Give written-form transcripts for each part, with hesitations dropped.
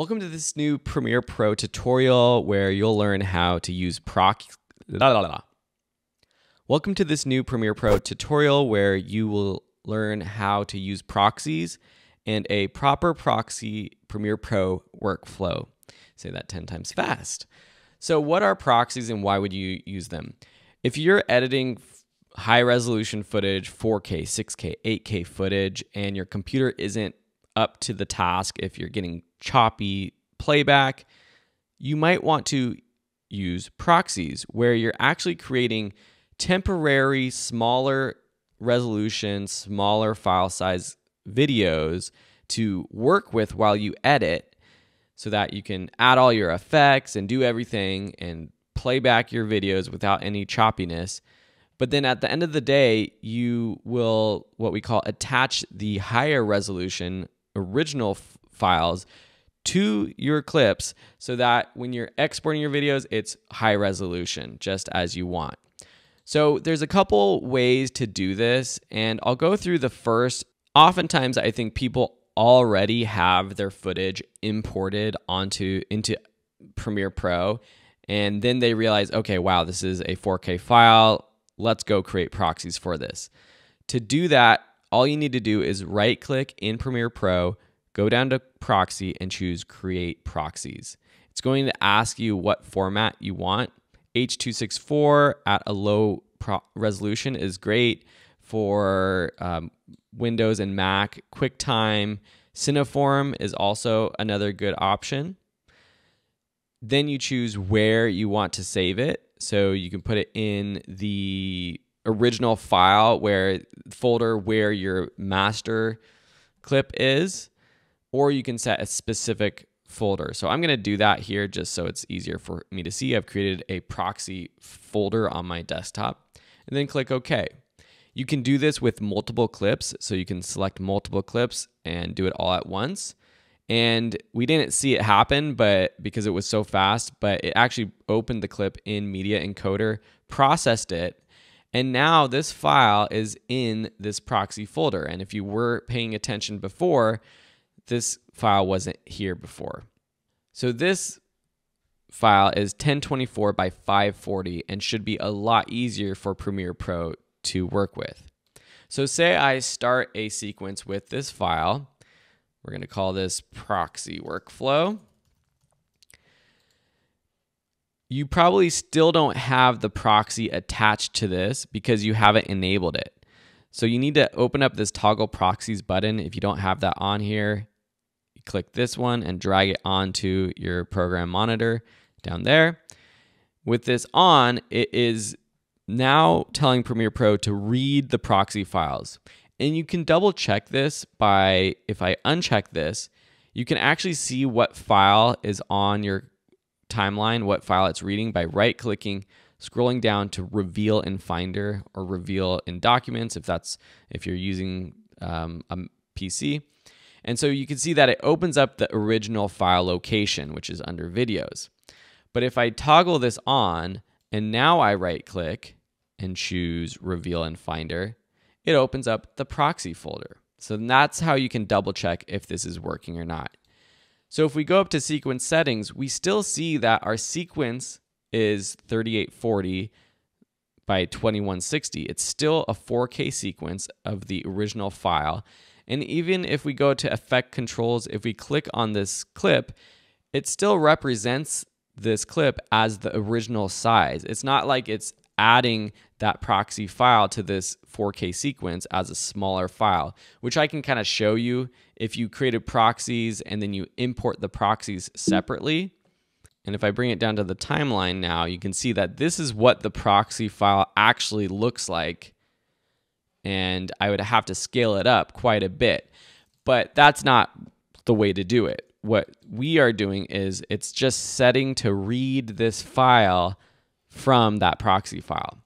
Welcome to this new Premiere Pro tutorial where you'll learn how to use proxies and a proper proxy Premiere Pro workflow. Say that 10 times fast. So what are proxies and why would you use them? If you're editing high resolution footage, 4K, 6K, 8K footage, and your computer isn't up to the task, if you're getting choppy playback, you might want to use proxies where you're actually creating temporary, smaller resolution, smaller file size videos to work with while you edit so that you can add all your effects and do everything and play back your videos without any choppiness. But then at the end of the day, you will, what we call, attach the higher resolution original files to your clips so that when you're exporting your videos, it's high resolution, just as you want. So there's a couple ways to do this, and I'll go through the first. Oftentimes, I think people already have their footage imported into Premiere Pro, and then they realize, okay, wow, this is a 4K file. Let's go create proxies for this. To do that, all you need to do is right-click in Premiere Pro, go down to Proxy, and choose Create Proxies. It's going to ask you what format you want. H.264 at a low resolution is great for Windows and Mac. QuickTime, Cineform is also another good option. Then you choose where you want to save it. So you can put it in the original file folder where your master clip is, or you can set a specific folder. So I'm going to do that here just so it's easier for me to see. I've created a proxy folder on my desktop and then click OK. You can do this with multiple clips, so you can select multiple clips and do it all at once. And we didn't see it happen because it was so fast, but it actually opened the clip in Media Encoder, processed it, and now this file is in this proxy folder. And if you were paying attention before, this file wasn't here before. So this file is 1024 by 540 and should be a lot easier for Premiere Pro to work with. So say I start a sequence with this file. We're going to call this proxy workflow. You probably still don't have the proxy attached to this because you haven't enabled it. So you need to open up this toggle proxies button. If you don't have that on here, you click this one and drag it onto your program monitor down there. With this on, it is now telling Premiere Pro to read the proxy files. And you can double check this by, if I uncheck this, you can actually see what file is on your timeline, what file it's reading by right-clicking, scrolling down to reveal in Finder or reveal in Documents if you're using a PC. And so you can see that it opens up the original file location, which is under videos. But if I toggle this on and now I right-click and choose reveal in Finder, it opens up the proxy folder. So that's how you can double check if this is working or not. So if we go up to sequence settings, we still see that our sequence is 3840 by 2160. It's still a 4K sequence of the original file. And even if we go to effect controls, if we click on this clip, it still represents this clip as the original size. It's not like it's adding that proxy file to this 4K sequence as a smaller file, which I can kind of show you if you created proxies and then you import the proxies separately. And if I bring it down to the timeline now, you can see that this is what the proxy file actually looks like. And I would have to scale it up quite a bit, but that's not the way to do it. What we are doing is it's just setting to read this file from that proxy file.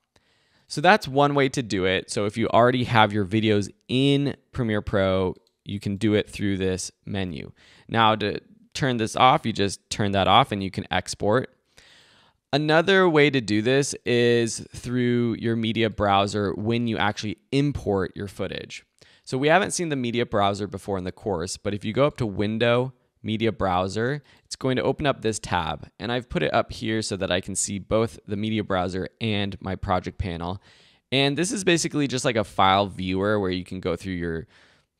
So that's one way to do it. So if you already have your videos in Premiere Pro, you can do it through this menu. Now to turn this off, you just turn that off and you can export. Another way to do this is through your media browser when you actually import your footage. So we haven't seen the media browser before in the course, but if you go up to Window, Media Browser, it's going to open up this tab, and I've put it up here so that I can see both the Media Browser and my project panel. And this is basically just like a file viewer where you can go through your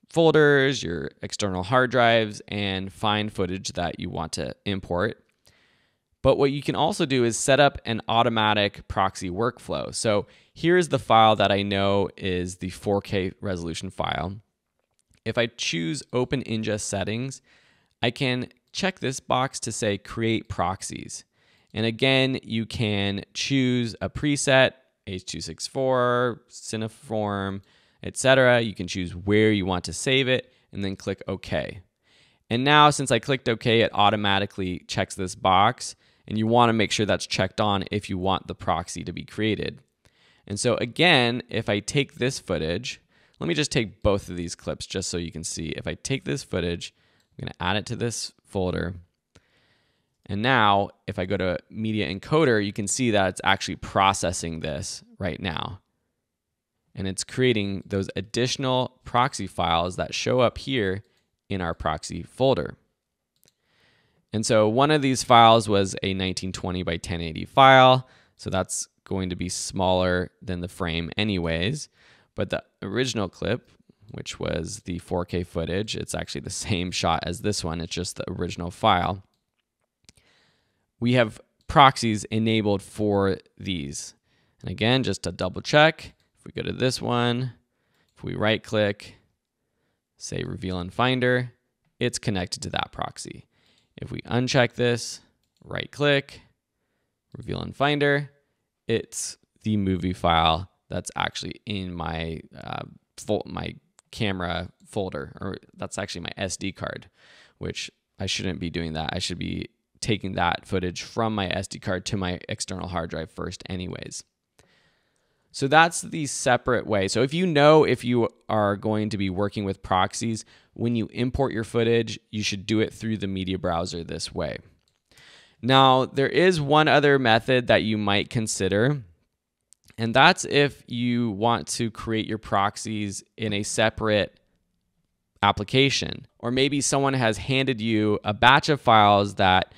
folders, your external hard drives, and find footage that you want to import. But what you can also do is set up an automatic proxy workflow. So here's the file that I know is the 4K resolution file. If I choose Open Ingest Settings, I can check this box to say Create Proxies. And again, you can choose a preset, H.264, Cineform, etc. You can choose where you want to save it and then click OK. And now since I clicked OK, it automatically checks this box. And you want to make sure that's checked on if you want the proxy to be created. And so again, if I take this footage, let me just take both of these clips just so you can see. If I take this footage, I'm going to add it to this folder. And now if I go to Media Encoder, you can see that it's actually processing this right now. And it's creating those additional proxy files that show up here in our proxy folder. And so one of these files was a 1920 by 1080 file, so that's going to be smaller than the frame anyways. But the original clip, which was the 4K footage, it's actually the same shot as this one, it's just the original file. We have proxies enabled for these. And again, just to double check, if we go to this one, if we right click, say Reveal in Finder, it's connected to that proxy. If we uncheck this, right click, Reveal in Finder, it's the movie file that's actually in my my camera folder, or that's actually my SD card, which I shouldn't be doing that. I should be taking that footage from my SD card to my external hard drive first anyways. So that's the separate way. So if you know if you are going to be working with proxies, when you import your footage, you should do it through the media browser this way. Now, there is one other method that you might consider, and that's if you want to create your proxies in a separate application, or maybe someone has handed you a batch of files that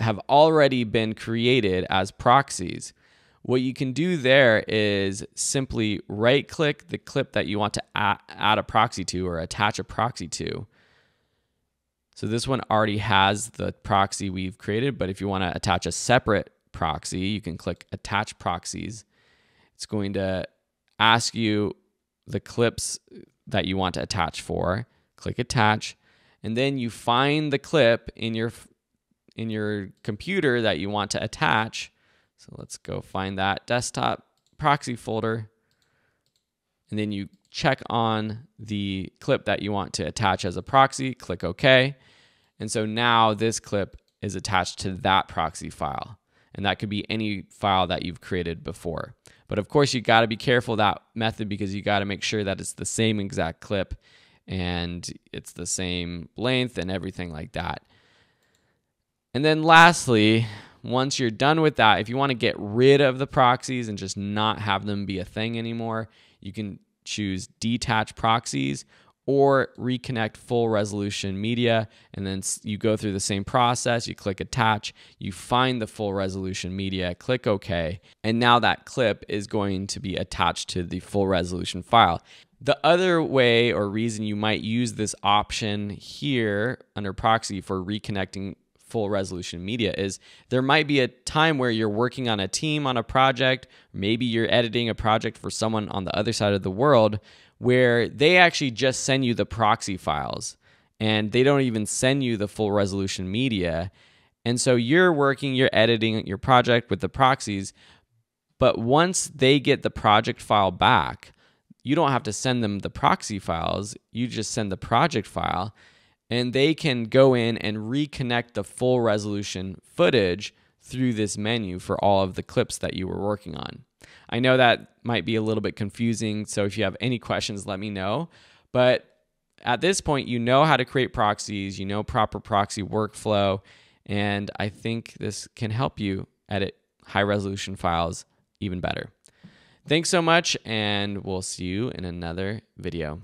have already been created as proxies. What you can do there is simply right-click the clip that you want to add a proxy to or attach a proxy to. So this one already has the proxy we've created, but if you want to attach a separate proxy, you can click Attach Proxies. It's going to ask you the clips that you want to attach for. Click Attach, and then you find the clip in your computer that you want to attach. So let's go find that desktop proxy folder, and then you check on the clip that you want to attach as a proxy, click OK. And so now this clip is attached to that proxy file, and that could be any file that you've created before. But of course, you got to be careful of that method because you got to make sure that it's the same exact clip and it's the same length and everything like that. And then lastly, once you're done with that, if you want to get rid of the proxies and just not have them be a thing anymore, you can choose Detach Proxies or Reconnect Full Resolution Media. And then you go through the same process. You click Attach. You find the full resolution media. Click OK. And now that clip is going to be attached to the full resolution file. The other way or reason you might use this option here under Proxy for reconnecting full resolution media is there might be a time where you're working on a team on a project, maybe you're editing a project for someone on the other side of the world where they actually just send you the proxy files and they don't even send you the full resolution media. And so you're editing your project with the proxies, but once they get the project file back, you don't have to send them the proxy files, you just send the project file. And they can go in and reconnect the full resolution footage through this menu for all of the clips that you were working on. I know that might be a little bit confusing, so if you have any questions, let me know. But at this point, you know how to create proxies, you know proper proxy workflow, and I think this can help you edit high-resolution files even better. Thanks so much, and we'll see you in another video.